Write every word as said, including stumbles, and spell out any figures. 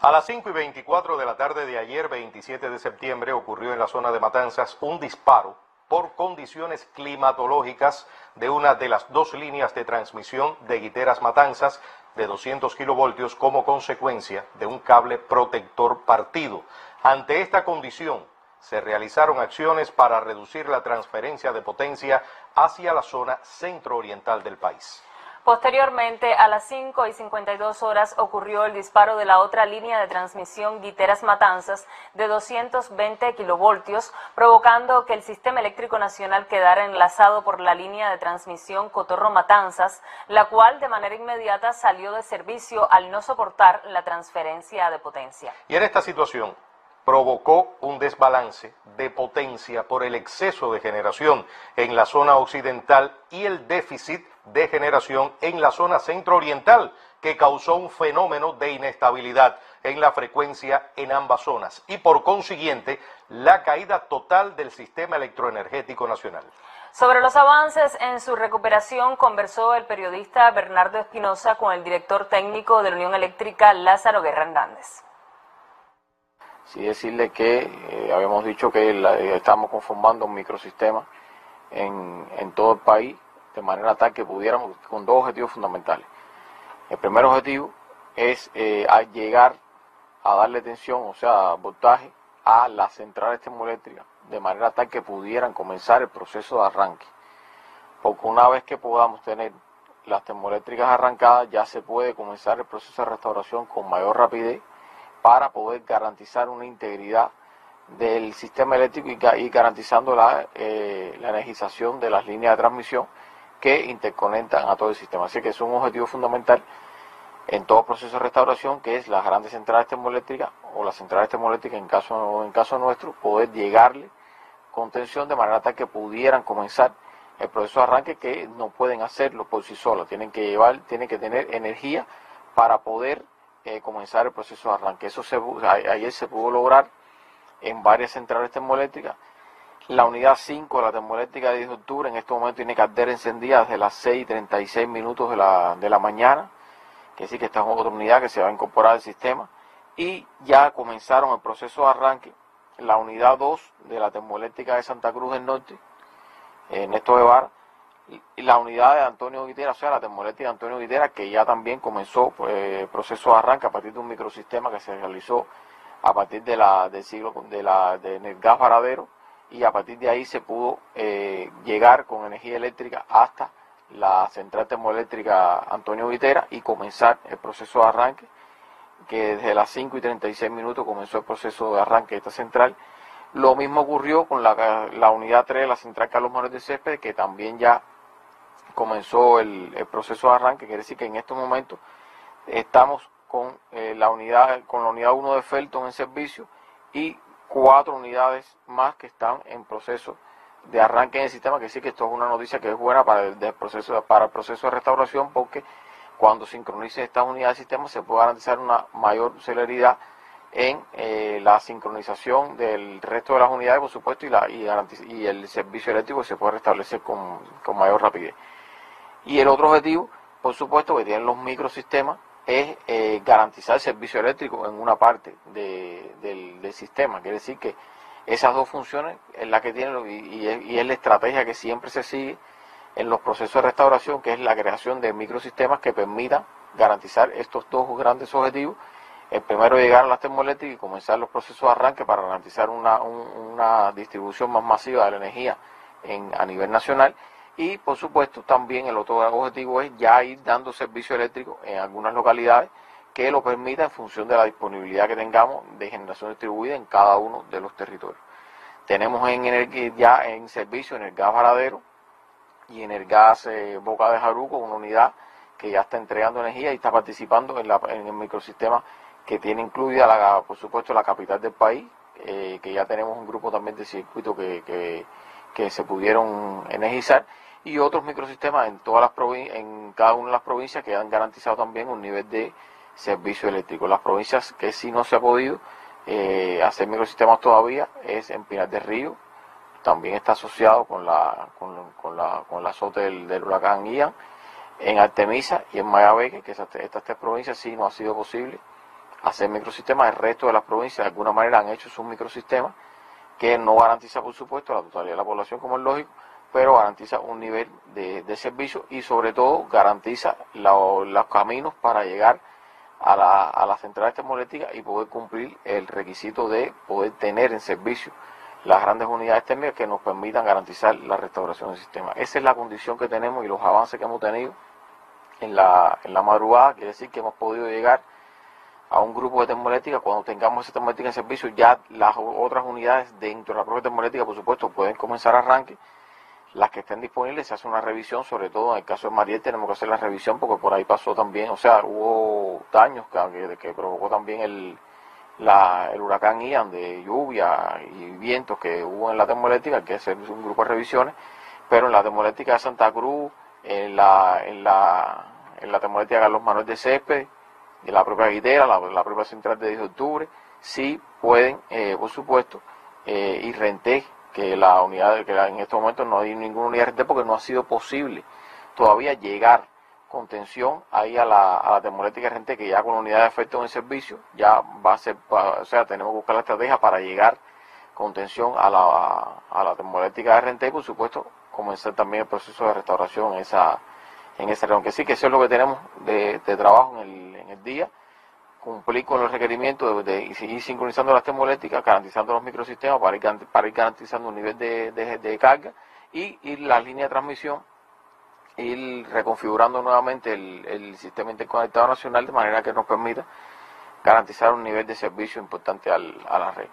A las cinco y veinticuatro de la tarde de ayer, veintisiete de septiembre, ocurrió en la zona de Matanzas un disparo por condiciones climatológicas de una de las dos líneas de transmisión de Guiteras Matanzas de doscientos kilovoltios como consecuencia de un cable protector partido. Ante esta condición, se realizaron acciones para reducir la transferencia de potencia hacia la zona centro-oriental del país. Posteriormente, a las cinco y cincuenta y dos horas, ocurrió el disparo de la otra línea de transmisión Guiteras Matanzas de doscientos veinte kilovoltios, provocando que el sistema eléctrico nacional quedara enlazado por la línea de transmisión Cotorro Matanzas, la cual de manera inmediata salió de servicio al no soportar la transferencia de potencia. Y en esta situación provocó un desbalance de potencia por el exceso de generación en la zona occidental y el déficit de generación en la zona centro-oriental, que causó un fenómeno de inestabilidad en la frecuencia en ambas zonas y, por consiguiente, la caída total del sistema electroenergético nacional. Sobre los avances en su recuperación conversó el periodista Bernardo Espinosa con el director técnico de la Unión Eléctrica, Lázaro Guerrero Hernández. Sí, decirle que eh, habíamos dicho que la, eh, estamos conformando un microsistema en, en todo el país, de manera tal que pudiéramos, con dos objetivos fundamentales. El primer objetivo es eh, a llegar a darle tensión, o sea, voltaje, a las centrales termoeléctricas, de manera tal que pudieran comenzar el proceso de arranque. Porque una vez que podamos tener las termoeléctricas arrancadas, ya se puede comenzar el proceso de restauración con mayor rapidez para poder garantizar una integridad del sistema eléctrico y, y garantizando la, eh, la energización de las líneas de transmisión que interconectan a todo el sistema. Así que es un objetivo fundamental en todo proceso de restauración, que es las grandes centrales termoeléctricas o las centrales termoeléctricas en caso, en caso nuestro, poder llegarle con tensión de manera tal que pudieran comenzar el proceso de arranque, que no pueden hacerlo por sí solas. Tienen que llevar, tienen que tener energía para poder eh, comenzar el proceso de arranque. Eso se, a, ayer se pudo lograr en varias centrales termoeléctricas. La unidad cinco de la termoeléctrica de diez de octubre en este momento tiene caldera encendida desde las seis y treinta y seis minutos de la, de la mañana, que sí que esta es otra unidad que se va a incorporar al sistema, y ya comenzaron el proceso de arranque. La unidad dos de la termoeléctrica de Santa Cruz del Norte, eh, Néstor Guevara, y la unidad de Antonio Guiteras, o sea, la termoeléctrica de Antonio Guiteras, que ya también comenzó eh, el proceso de arranque a partir de un microsistema que se realizó a partir de la, del siglo de la, de, del Gas Varadero, y a partir de ahí se pudo eh, llegar con energía eléctrica hasta la central termoeléctrica Antonio Vitera y comenzar el proceso de arranque, que desde las cinco y treinta y seis minutos comenzó el proceso de arranque de esta central. Lo mismo ocurrió con la, la unidad tres de la central Carlos Manuel de Céspedes, que también ya comenzó el, el proceso de arranque. Quiere decir que en estos momentos estamos con, eh, la, unidad, con la unidad uno de Felton en servicio y cuatro unidades más que están en proceso de arranque en el sistema, que sí que esto es una noticia que es buena para el, de proceso, para el proceso de restauración, porque cuando sincronicen estas unidades del sistema se puede garantizar una mayor celeridad en eh, la sincronización del resto de las unidades, por supuesto, y, la, y, y el servicio eléctrico se puede restablecer con, con mayor rapidez. Y el otro objetivo, por supuesto, que tienen los microsistemas, es eh, garantizar el servicio eléctrico en una parte de, del, del sistema. Quiere decir que esas dos funciones es la que tienen y, y, es, y es la estrategia que siempre se sigue en los procesos de restauración, que es la creación de microsistemas que permitan garantizar estos dos grandes objetivos. El primero, llegar a las termoeléctricas y comenzar los procesos de arranque para garantizar una, un, una distribución más masiva de la energía en, a nivel nacional. Y, por supuesto, también el otro objetivo es ya ir dando servicio eléctrico en algunas localidades que lo permita en función de la disponibilidad que tengamos de generación distribuida en cada uno de los territorios. Tenemos en el, ya en servicio en el Gas Varadero y en el Gas eh, Boca de Jaruco una unidad que ya está entregando energía y está participando en, la, en el microsistema que tiene incluida, la, por supuesto, la capital del país, eh, que ya tenemos un grupo también de circuito que, que, que se pudieron energizar, y otros microsistemas en todas las provin en cada una de las provincias que han garantizado también un nivel de servicio eléctrico. Las provincias que sí no se ha podido eh, hacer microsistemas todavía es en Pinar del Río, también está asociado con la con, con la con el azote del, del huracán Ian, en Artemisa y en Mayabeque, que estas, estas tres provincias sí no ha sido posible hacer microsistemas. El resto de las provincias de alguna manera han hecho sus microsistemas, que no garantiza por supuesto la totalidad de la población como es lógico, pero garantiza un nivel de, de servicio y sobre todo garantiza la, los caminos para llegar a la, a la central termoeléctrica y poder cumplir el requisito de poder tener en servicio las grandes unidades térmicas que nos permitan garantizar la restauración del sistema. Esa es la condición que tenemos y los avances que hemos tenido en la, en la madrugada, quiere decir que hemos podido llegar a un grupo de termoeléctricas. Cuando tengamos esa termoeléctrica en servicio, ya las otras unidades dentro de la propia termoeléctrica, por supuesto, pueden comenzar arranque. Las que estén disponibles se hace una revisión, sobre todo en el caso de Mariel tenemos que hacer la revisión porque por ahí pasó también, o sea, hubo daños que, que provocó también el, la, el huracán Ian, de lluvia y vientos que hubo en la termoeléctrica. Hay que hacer un grupo de revisiones, pero en la termoeléctrica de Santa Cruz, en la, en la, en la termoeléctrica de Carlos Manuel de Céspedes, de la propia Guiteras, la, la propia central de diez de octubre, sí pueden, eh, por supuesto, eh, y renté que la unidad, que la, en estos momentos no hay ninguna unidad de renté porque no ha sido posible todavía llegar con tensión ahí a la, a la termoeléctrica de renté, que ya con la unidad de Felton en servicio, ya va a ser, o sea, tenemos que buscar la estrategia para llegar con tensión a la, a la termoeléctrica de renté y por supuesto comenzar también el proceso de restauración en esa en ese reunión. Que sí, que eso es lo que tenemos de, de trabajo en el, en el día, cumplir con los requerimientos de, de, y seguir sincronizando las termoeléctricas, garantizando los microsistemas para ir, para ir garantizando un nivel de, de, de carga y, y la línea de transmisión, ir reconfigurando nuevamente el, el sistema interconectado nacional de manera que nos permita garantizar un nivel de servicio importante al, a la red.